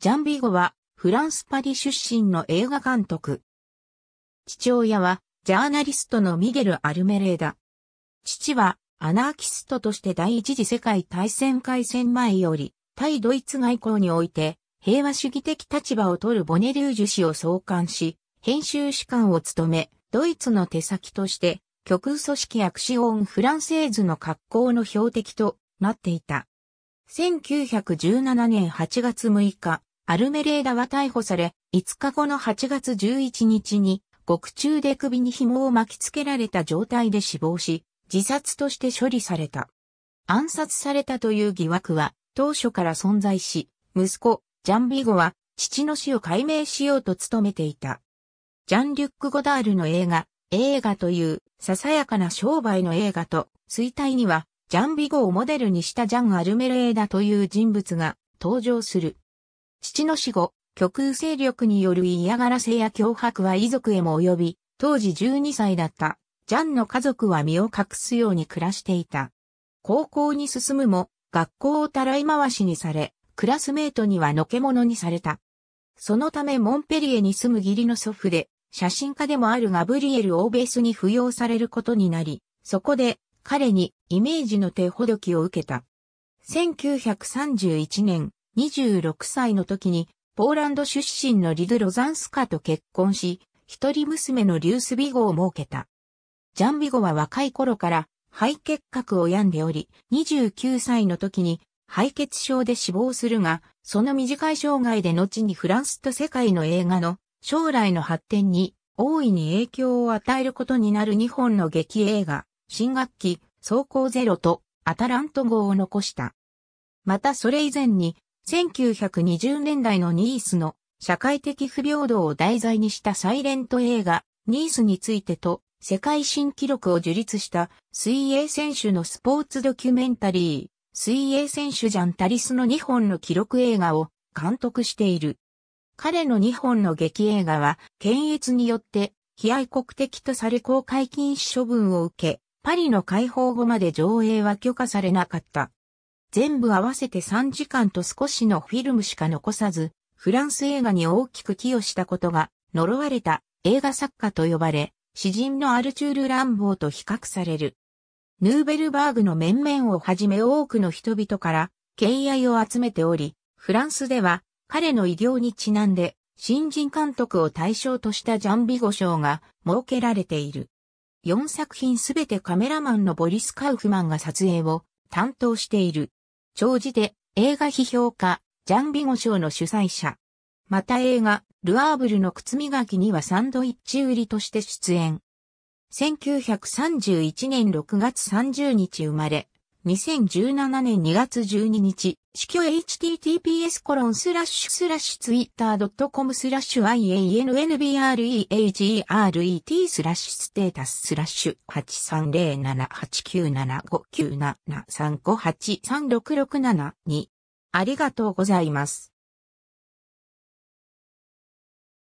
ジャン・ビゴはフランス・パリ出身の映画監督。父親はジャーナリストのミゲル・アルメレーダ。父はアナーキストとして第一次世界大戦開戦前より対ドイツ外交において平和主義的立場を取るボネリュージュ氏を創刊し、編集主幹を務め、ドイツの手先として極右組織アクシオン・フランセーズの格好の標的となっていた。1917年8月6日、アルメレーダは逮捕され、5日後の8月11日に、獄中で首に紐を巻きつけられた状態で死亡し、自殺として処理された。暗殺されたという疑惑は、当初から存在し、息子、ジャン・ビゴは、父の死を解明しようと努めていた。ジャン・リュック・ゴダールの映画、映画という、ささやかな商売の映画と、衰退には、ジャン・ビゴをモデルにしたジャン・アルメレーダという人物が登場する。父の死後、極右勢力による嫌がらせや脅迫は遺族へも及び、当時12歳だったジャンの家族は身を隠すように暮らしていた。高校に進むも、学校をたらい回しにされ、クラスメートにはのけ者にされた。そのためモンペリエに住む義理の祖父で、写真家でもあるガブリエル・オーベースに扶養されることになり、そこで、彼にイメージの手ほどきを受けた。1931年26歳の時にポーランド出身のリド・ロザンスカと結婚し、一人娘のリュース・ビゴを設けた。ジャン・ビゴは若い頃から肺結核を病んでおり、29歳の時に敗血症で死亡するが、その短い生涯で後にフランスと世界の映画の将来の発展に大いに影響を与えることになる2本の劇映画。新学期、装甲ゼロとアタラント号を残した。またそれ以前に、1920年代のニースの社会的不平等を題材にしたサイレント映画、ニースについてと、世界新記録を樹立した水泳選手のスポーツドキュメンタリー、水泳選手ジャン・タリスの2本の記録映画を監督している。彼の2本の劇映画は、検閲によって、非愛国的とされ公開禁止処分を受け、パリの解放後まで上映は許可されなかった。全部合わせて3時間と少しのフィルムしか残さず、フランス映画に大きく寄与したことが、呪われた映画作家と呼ばれ、詩人のアルチュール・ランボーと比較される。ヌーベルバーグの面々をはじめ多くの人々から敬愛を集めており、フランスでは彼の偉業にちなんで、新人監督を対象としたジャン・ビゴ賞が設けられている。4作品すべてカメラマンのボリス・カウフマンが撮影を担当している。長寿で映画批評家、ジャン・ビゴ賞の主催者。また映画、ルアーブルの靴磨きにはサンドイッチ売りとして出演。1931年6月30日生まれ、2017年2月12日、死去 https://twitter.com/iannbret/status/830789759735536367。ありがとうございます。